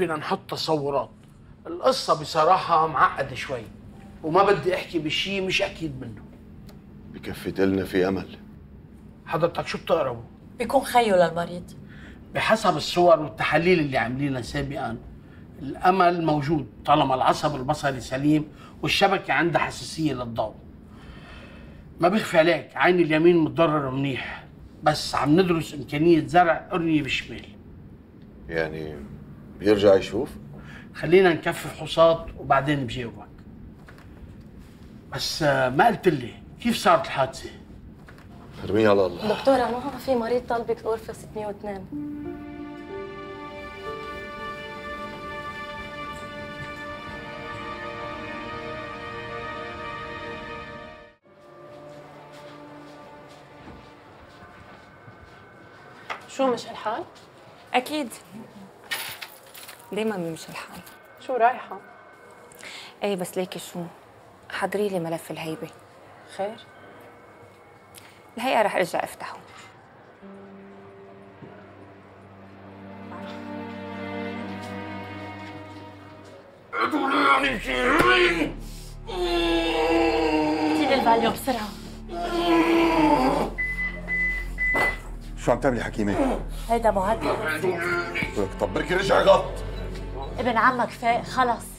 فينا نحط تصورات. القصة بصراحة معقدة شوي وما بدي أحكي بشي مش أكيد منه. بكفي تقلنا في أمل. حضرتك شو بتقربه؟ بيكون خيو للمريض. بحسب الصور والتحاليل اللي عاملينها سابقا الأمل موجود طالما العصب البصري سليم والشبكة عندها حساسية للضوء. ما بخفي عليك عيني اليمين متضرر منيح، بس عم ندرس إمكانية زرع قرنية بالشمال. يعني بيرجع يشوف؟ خلينا نكفي حصاد وبعدين بجاوبك. بس ما قلت لي كيف صارت الحادثة؟ ارميها على الله. دكتورة نهى في مريض طالبك الغرفة 602. شو مش الحال؟ أكيد دايما مش الحال. شو رايحة؟ إيه بس ليكي شو؟ حضري لي ملف الهيبة. خير؟ الهيئة رح ارجع افتحه. اديني الفاليو بسرعة. شو عم تعملي حكيمة؟ هيدا معدل. طب بركي رجع غط. ابن عمك فايق خلص.